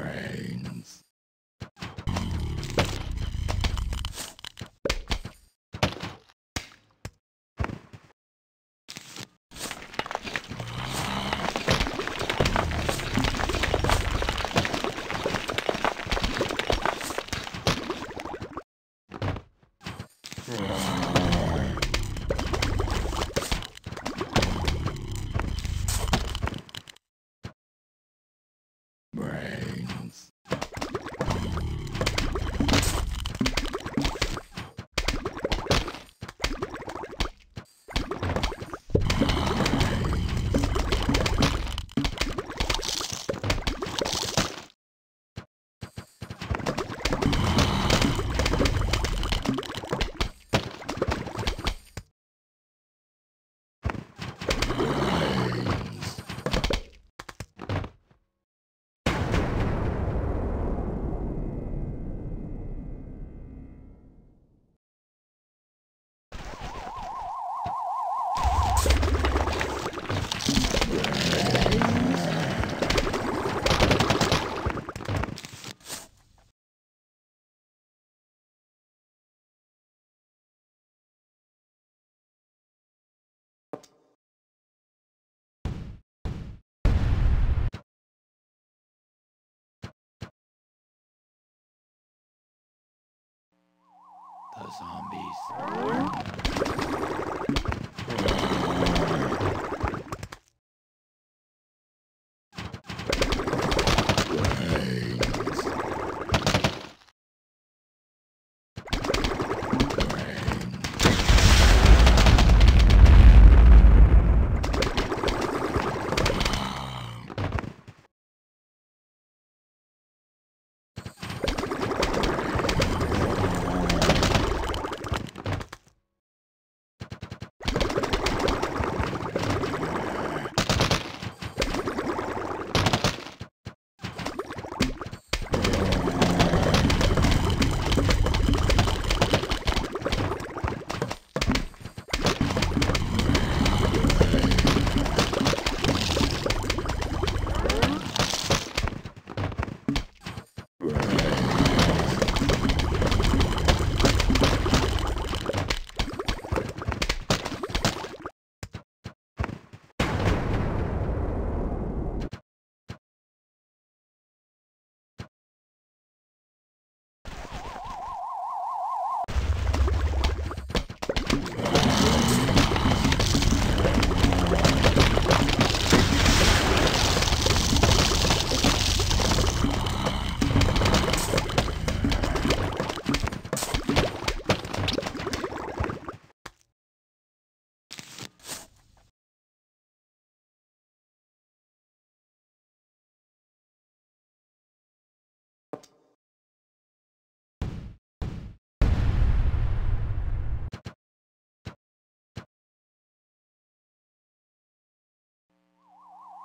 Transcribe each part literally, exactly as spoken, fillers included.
brains. The zombies. The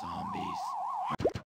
zombies.